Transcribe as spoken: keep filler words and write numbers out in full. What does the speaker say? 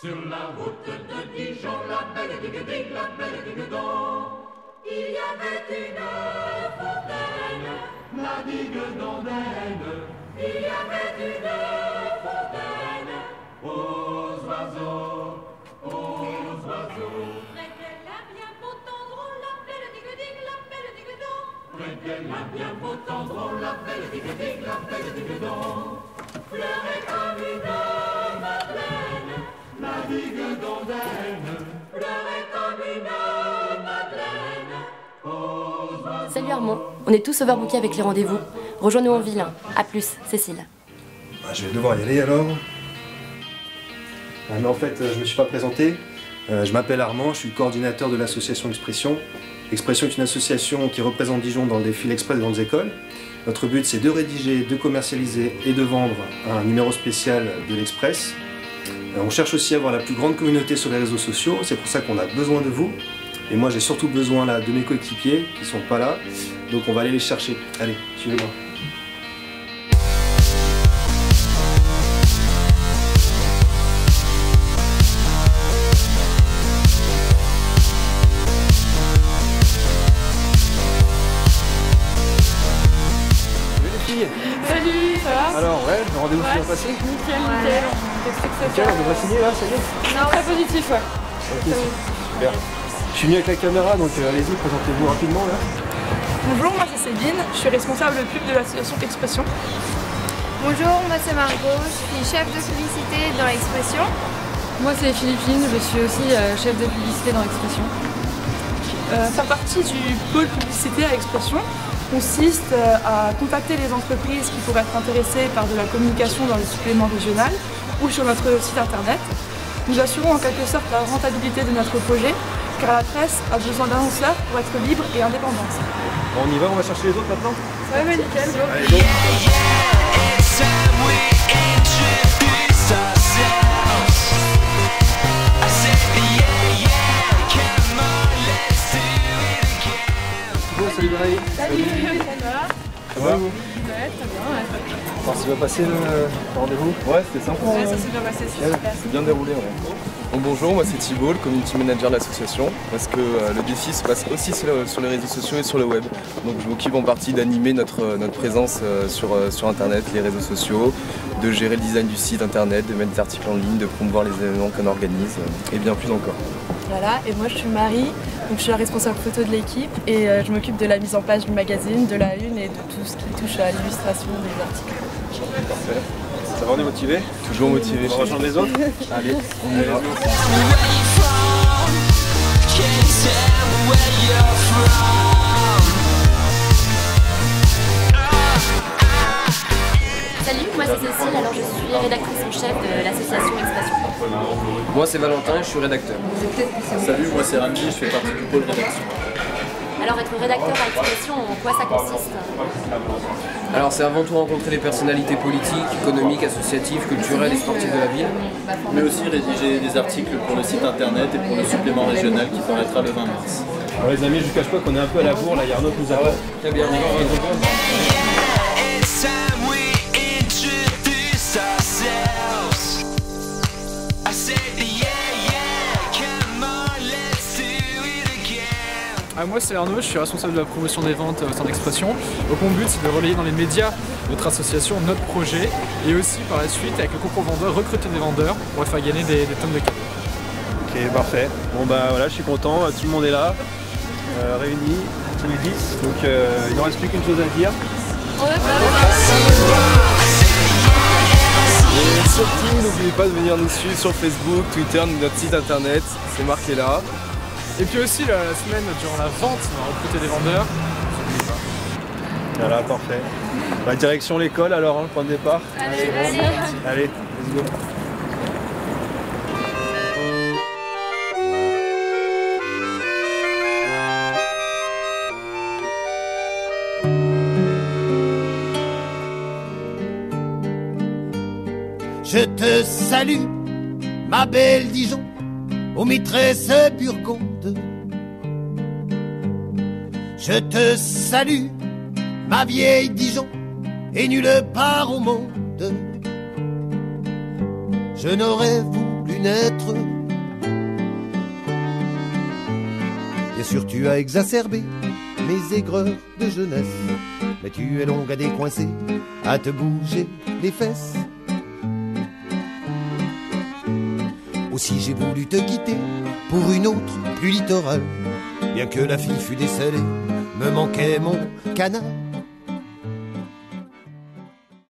Sur la route de Dijon, la belle Guéguedine, la belle Guéguedon, il y avait une fontaine, la Guéguedondaine. Il y avait une fontaine, aux oiseaux, aux oiseaux. Près d'elle a bien beau tendre, la belle Guéguedine, la belle Guéguedon. Près d'elle a bien beau tendre, la belle Guéguedine, la belle Guéguedon. Fleurait comme une madeleine, la Guéguedondaine. Fleurait comme une madeleine. Salut Armand, on est tous overbookés avec les rendez-vous. Rejoins-nous en ville. A plus, Cécile. Bah, je vais devoir y aller alors. Ah, mais en fait, je ne me suis pas présenté. Euh, je m'appelle Armand, je suis coordinateur de l'association Expression. Expression est une association qui représente Dijon dans le défi L'Express des grandes écoles. Notre but, c'est de rédiger, de commercialiser et de vendre un numéro spécial de l'Express. Euh, on cherche aussi à avoir la plus grande communauté sur les réseaux sociaux. C'est pour ça qu'on a besoin de vous. Et moi, j'ai surtout besoin là, de mes coéquipiers qui ne sont pas là. Donc on va aller les chercher. Allez, suivez-moi. Alors, ouais, le rendez-vous s'est bien passé. Nickel, nickel. Nickel, on devrait signer là, ça y est. Non, très positif, ouais. Okay, super. Je suis venu avec la caméra, donc euh, allez-y, présentez-vous rapidement là. Bonjour, moi c'est Céline, je suis responsable pub de l'association Expression. Bonjour, moi c'est Margaux, je suis chef de publicité dans l'Expression. Moi c'est Philippine, je suis aussi euh, chef de publicité dans l'Expression. Euh, faire partie du pôle publicité à Expression consiste à contacter les entreprises qui pourraient être intéressées par de la communication dans le supplément régional ou sur notre site internet. Nous assurons en quelque sorte la rentabilité de notre projet, car la presse a besoin d'annonceurs pour être libre et indépendante. Bon, on y va, on va chercher les autres maintenant. Ouais, mais nickel. Allez, go. Salut Marie. Salut, ça va? Ça va? Ouais, très bien. Ouais. Alors, c'est bien passé le rendez-vous? Ouais, c'était sympa. Ouais, ça s'est bien passé, c'est ouais, super. C'est bien déroulé. Ouais. Bon, bonjour, moi c'est Thibaut, le community manager de l'association. Parce que euh, le défi se passe aussi sur les réseaux sociaux et sur le web. Donc je m'occupe en partie d'animer notre, notre présence euh, sur, euh, sur internet, les réseaux sociaux, de gérer le design du site internet, de mettre des articles en ligne, de promouvoir les événements qu'on organise euh, et bien plus encore. Voilà, et moi je suis Marie, donc je suis la responsable photo de l'équipe et euh, je m'occupe de la mise en page du magazine, de la une et de tout ce qui touche à l'illustration des articles. Parfait. Ça va, on est motivé? Toujours motivé. On va rejoindre les autres? Allez, on y va. Salut, moi c'est Cécile, alors je suis rédactrice en chef de l'association Expression. Moi c'est Valentin, je suis rédacteur. Salut, moi c'est Ramzi, je fais partie du pôle rédaction. Alors être rédacteur à Expression, en quoi ça consiste? Alors c'est avant tout rencontrer les personnalités politiques, économiques, associatives, culturelles et sportives de la ville. Mais aussi rédiger des articles pour le site internet et pour le supplément régional qui paraîtra le vingt mars. Alors les amis, je ne cache pas qu'on est un peu à la bourre, là, Arnaud nous a... Très bien. Moi c'est Arnaud, je suis responsable de la promotion des ventes au sein d'Expression. Donc mon but c'est de relayer dans les médias notre association, notre projet et aussi par la suite avec le concours vendeur, recruter des vendeurs pour faire gagner des, des tonnes de cadeaux. Ok, parfait. Bon bah voilà, je suis content, tout le monde est là, euh, réunis, tous les dix. Donc euh, il ne reste plus qu'une chose à dire. On va et surtout n'oubliez pas de venir nous suivre sur Facebook, Twitter, notre site internet, c'est marqué là. Et puis aussi la semaine durant la vente, on va recruter des vendeurs. Voilà, parfait. La direction l'école alors, hein, point de départ. Allez, allez, allez. Allez, let's go. Je te salue, ma belle Dijon, ô maîtresse burgonde. Je te salue, ma vieille Dijon, et nulle part au monde je n'aurais voulu fenêtre. Bien sûr tu as exacerbé mes aigreurs de jeunesse, mais tu es longue à décoincer, à te bouger les fesses. Aussi j'ai voulu te quitter pour une autre plus littorale, bien que la fille fût décellée, me manquait mon canard.